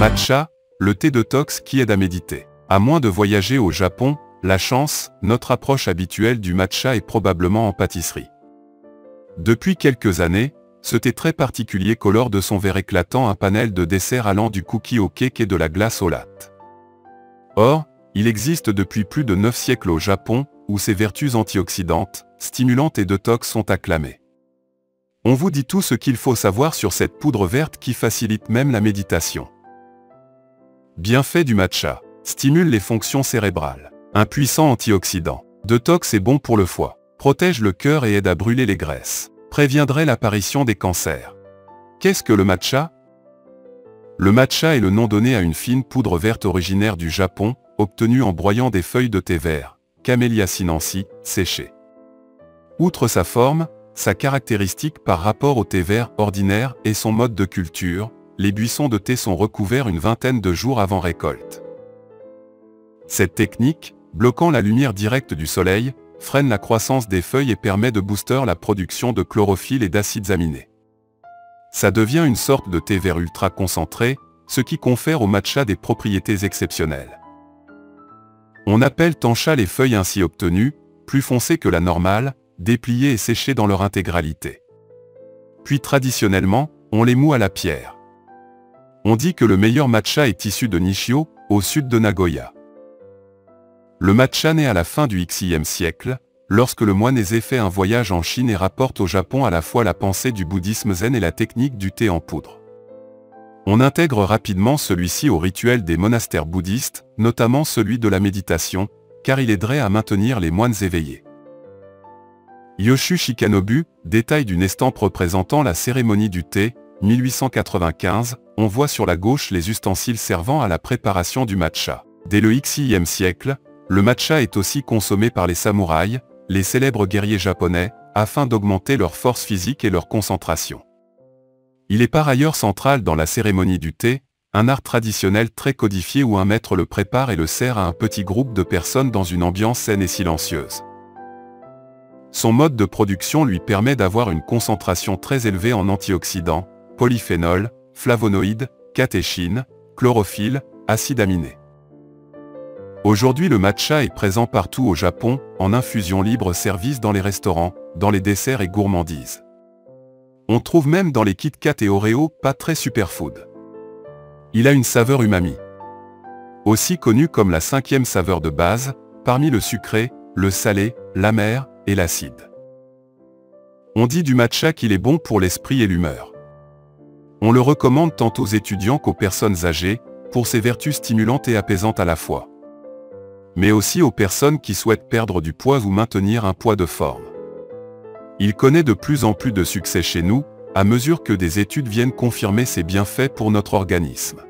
Matcha, le thé détox qui aide à méditer. À moins de voyager au Japon, la chance, notre approche habituelle du matcha est probablement en pâtisserie. Depuis quelques années, ce thé très particulier colore de son vert éclatant un panel de desserts allant du cookie au cake et de la glace au latte. Or, il existe depuis plus de 9 siècles au Japon, où ses vertus antioxydantes, stimulantes et détox sont acclamées. On vous dit tout ce qu'il faut savoir sur cette poudre verte qui facilite même la méditation. Bienfait du matcha. Stimule les fonctions cérébrales. Un puissant antioxydant. Détox est bon pour le foie. Protège le cœur et aide à brûler les graisses. Préviendrait l'apparition des cancers. Qu'est-ce que le matcha? Le matcha est le nom donné à une fine poudre verte originaire du Japon, obtenue en broyant des feuilles de thé vert, Camellia sinensis, séchées. Outre sa forme, sa caractéristique par rapport au thé vert ordinaire et son mode de culture, les buissons de thé sont recouverts une vingtaine de jours avant récolte. Cette technique, bloquant la lumière directe du soleil, freine la croissance des feuilles et permet de booster la production de chlorophylle et d'acides aminés. Ça devient une sorte de thé vert ultra concentré, ce qui confère au matcha des propriétés exceptionnelles. On appelle tancha les feuilles ainsi obtenues, plus foncées que la normale, dépliées et séchées dans leur intégralité. Puis traditionnellement, on les moud à la pierre. On dit que le meilleur matcha est issu de Nishio, au sud de Nagoya. Le matcha naît à la fin du Xe siècle, lorsque le moine Eisai fait un voyage en Chine et rapporte au Japon à la fois la pensée du bouddhisme zen et la technique du thé en poudre. On intègre rapidement celui-ci au rituel des monastères bouddhistes, notamment celui de la méditation, car il aiderait à maintenir les moines éveillés. Yoshu Shikanobu, détail d'une estampe représentant la cérémonie du thé, 1895, on voit sur la gauche les ustensiles servant à la préparation du matcha. Dès le Xe siècle, le matcha est aussi consommé par les samouraïs, les célèbres guerriers japonais, afin d'augmenter leur force physique et leur concentration. Il est par ailleurs central dans la cérémonie du thé, un art traditionnel très codifié où un maître le prépare et le sert à un petit groupe de personnes dans une ambiance saine et silencieuse. Son mode de production lui permet d'avoir une concentration très élevée en antioxydants, polyphénols, flavonoïdes, catéchines, chlorophylle, acides aminés. Aujourd'hui le matcha est présent partout au Japon, en infusion libre service dans les restaurants, dans les desserts et gourmandises. On trouve même dans les Kit Kat et Oreo, pas très superfood. Il a une saveur umami. Aussi connue comme la 5e saveur de base, parmi le sucré, le salé, l'amer et l'acide. On dit du matcha qu'il est bon pour l'esprit et l'humeur. On le recommande tant aux étudiants qu'aux personnes âgées, pour ses vertus stimulantes et apaisantes à la fois. Mais aussi aux personnes qui souhaitent perdre du poids ou maintenir un poids de forme. Il connaît de plus en plus de succès chez nous, à mesure que des études viennent confirmer ses bienfaits pour notre organisme.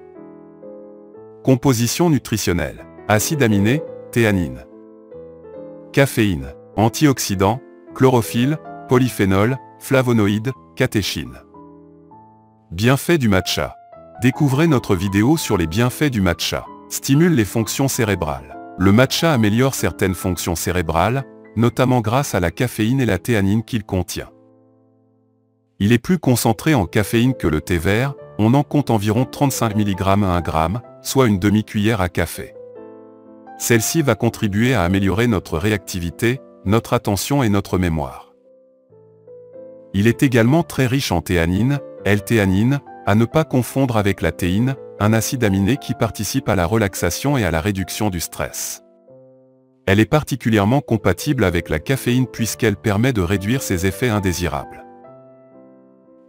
Composition nutritionnelle. Acides aminés, théanine. Caféine, antioxydants, chlorophylle, polyphénol, flavonoïdes, catéchines. Bienfaits du matcha. Découvrez notre vidéo sur les bienfaits du matcha. Stimule les fonctions cérébrales. Le matcha améliore certaines fonctions cérébrales, notamment grâce à la caféine et la théanine qu'il contient. Il est plus concentré en caféine que le thé vert, on en compte environ 35 mg à 1 g, soit une demi-cuillère à café. Celle-ci va contribuer à améliorer notre réactivité, notre attention et notre mémoire. Il est également très riche en théanine, L-théanine, à ne pas confondre avec la théine, un acide aminé qui participe à la relaxation et à la réduction du stress. Elle est particulièrement compatible avec la caféine puisqu'elle permet de réduire ses effets indésirables.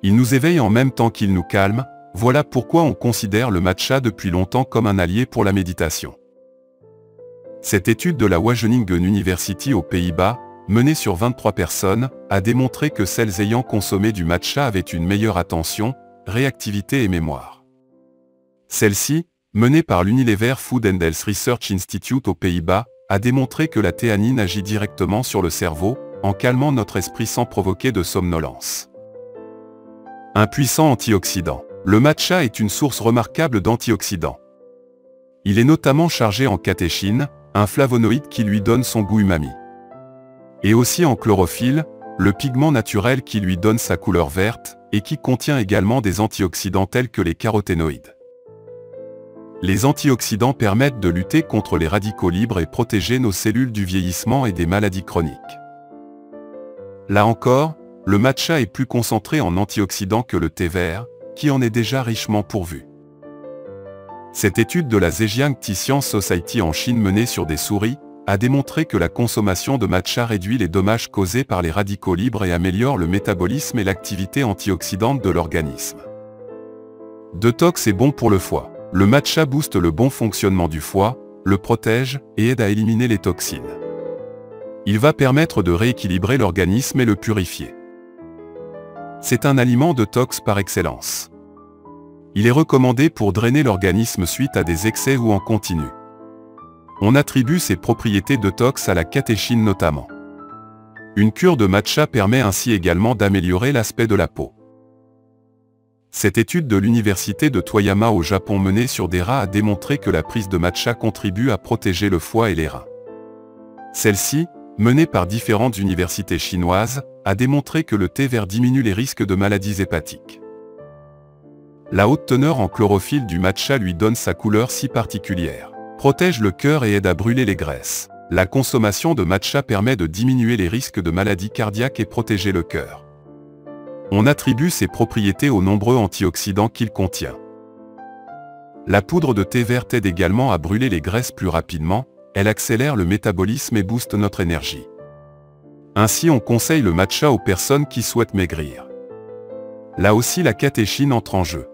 Il nous éveille en même temps qu'il nous calme, voilà pourquoi on considère le matcha depuis longtemps comme un allié pour la méditation. Cette étude de la Wageningen University aux Pays-Bas, menée sur 23 personnes, a démontré que celles ayant consommé du matcha avaient une meilleure attention, réactivité et mémoire. Celle-ci, menée par l'Unilever Food and Health Research Institute aux Pays-Bas, a démontré que la théanine agit directement sur le cerveau, en calmant notre esprit sans provoquer de somnolence. Un puissant antioxydant. Le matcha est une source remarquable d'antioxydants. Il est notamment chargé en catéchine, un flavonoïde qui lui donne son goût umami. Et aussi en chlorophylle, le pigment naturel qui lui donne sa couleur verte, et qui contient également des antioxydants tels que les caroténoïdes. Les antioxydants permettent de lutter contre les radicaux libres et protéger nos cellules du vieillissement et des maladies chroniques. Là encore, le matcha est plus concentré en antioxydants que le thé vert, qui en est déjà richement pourvu. Cette étude de la Zhejiang T Science Society en Chine menée sur des souris, a démontré que la consommation de matcha réduit les dommages causés par les radicaux libres et améliore le métabolisme et l'activité antioxydante de l'organisme. Detox est bon pour le foie. Le matcha booste le bon fonctionnement du foie, le protège et aide à éliminer les toxines. Il va permettre de rééquilibrer l'organisme et le purifier. C'est un aliment detox par excellence. Il est recommandé pour drainer l'organisme suite à des excès ou en continu. On attribue ses propriétés detox à la catéchine notamment. Une cure de matcha permet ainsi également d'améliorer l'aspect de la peau. Cette étude de l'université de Toyama au Japon menée sur des rats a démontré que la prise de matcha contribue à protéger le foie et les reins. Celle-ci, menée par différentes universités chinoises, a démontré que le thé vert diminue les risques de maladies hépatiques. La haute teneur en chlorophylle du matcha lui donne sa couleur si particulière, protège le cœur et aide à brûler les graisses. La consommation de matcha permet de diminuer les risques de maladies cardiaques et protéger le cœur. On attribue ses propriétés aux nombreux antioxydants qu'il contient. La poudre de thé vert aide également à brûler les graisses plus rapidement, elle accélère le métabolisme et booste notre énergie. Ainsi on conseille le matcha aux personnes qui souhaitent maigrir. Là aussi la catéchine entre en jeu.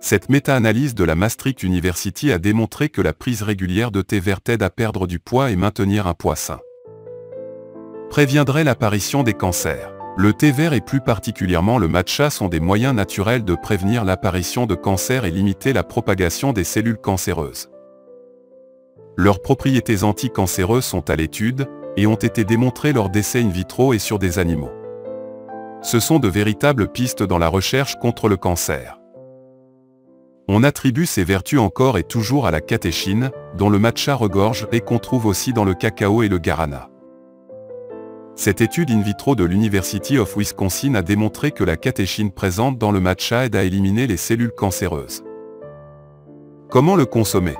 Cette méta-analyse de la Maastricht University a démontré que la prise régulière de thé vert aide à perdre du poids et maintenir un poids sain. Préviendrait l'apparition des cancers. Le thé vert et plus particulièrement le matcha sont des moyens naturels de prévenir l'apparition de cancers et limiter la propagation des cellules cancéreuses. Leurs propriétés anticancéreuses sont à l'étude, et ont été démontrées lors d'essais in vitro et sur des animaux. Ce sont de véritables pistes dans la recherche contre le cancer. On attribue ces vertus encore et toujours à la catéchine, dont le matcha regorge et qu'on trouve aussi dans le cacao et le guarana. Cette étude in vitro de l'University of Wisconsin a démontré que la catéchine présente dans le matcha aide à éliminer les cellules cancéreuses. Comment le consommer?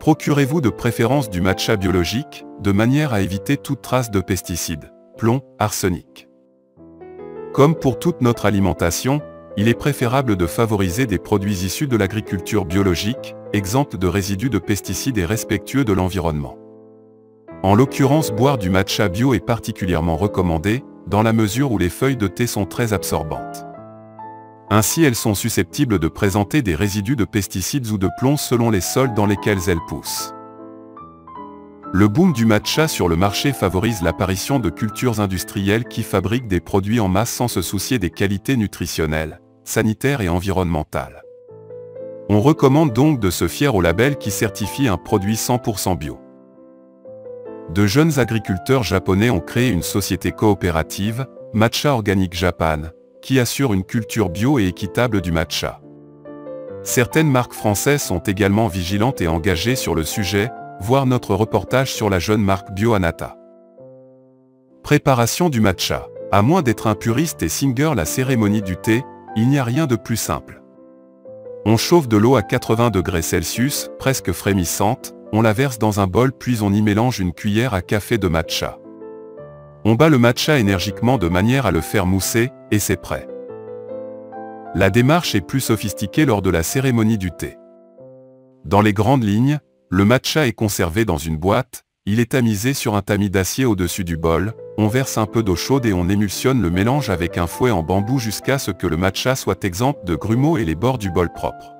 Procurez-vous de préférence du matcha biologique, de manière à éviter toute trace de pesticides, plomb, arsenic. Comme pour toute notre alimentation, il est préférable de favoriser des produits issus de l'agriculture biologique, exempts de résidus de pesticides et respectueux de l'environnement. En l'occurrence, boire du matcha bio est particulièrement recommandé, dans la mesure où les feuilles de thé sont très absorbantes. Ainsi, elles sont susceptibles de présenter des résidus de pesticides ou de plomb selon les sols dans lesquels elles poussent. Le boom du matcha sur le marché favorise l'apparition de cultures industrielles qui fabriquent des produits en masse sans se soucier des qualités nutritionnelles, sanitaires et environnementales. On recommande donc de se fier au label qui certifie un produit 100% bio. De jeunes agriculteurs japonais ont créé une société coopérative, Matcha Organique Japan, qui assure une culture bio et équitable du matcha. Certaines marques françaises sont également vigilantes et engagées sur le sujet, voir notre reportage sur la jeune marque Bioanata. Préparation du matcha. À moins d'être un puriste et singer la cérémonie du thé, il n'y a rien de plus simple. On chauffe de l'eau à 80 degrés Celsius, presque frémissante, on la verse dans un bol puis on y mélange une cuillère à café de matcha. On bat le matcha énergiquement de manière à le faire mousser, et c'est prêt. La démarche est plus sophistiquée lors de la cérémonie du thé. Dans les grandes lignes, le matcha est conservé dans une boîte, il est tamisé sur un tamis d'acier au-dessus du bol, on verse un peu d'eau chaude et on émulsionne le mélange avec un fouet en bambou jusqu'à ce que le matcha soit exempt de grumeaux et les bords du bol propre.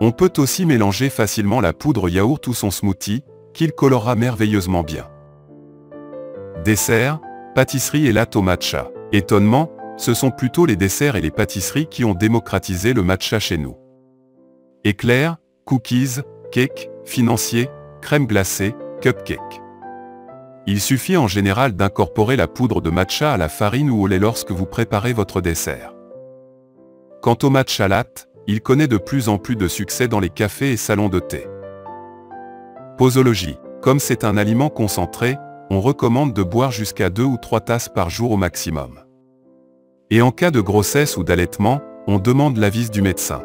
On peut aussi mélanger facilement la poudre yaourt ou son smoothie, qu'il colorera merveilleusement bien. Dessert, pâtisserie et latte au matcha. Étonnement, ce sont plutôt les desserts et les pâtisseries qui ont démocratisé le matcha chez nous. Éclairs, cookies, cakes, financiers, crème glacée, cupcakes. Il suffit en général d'incorporer la poudre de matcha à la farine ou au lait lorsque vous préparez votre dessert. Quant au matcha latte, il connaît de plus en plus de succès dans les cafés et salons de thé. Posologie. Comme c'est un aliment concentré, on recommande de boire jusqu'à 2 ou 3 tasses par jour au maximum. Et en cas de grossesse ou d'allaitement, on demande l'avis du médecin.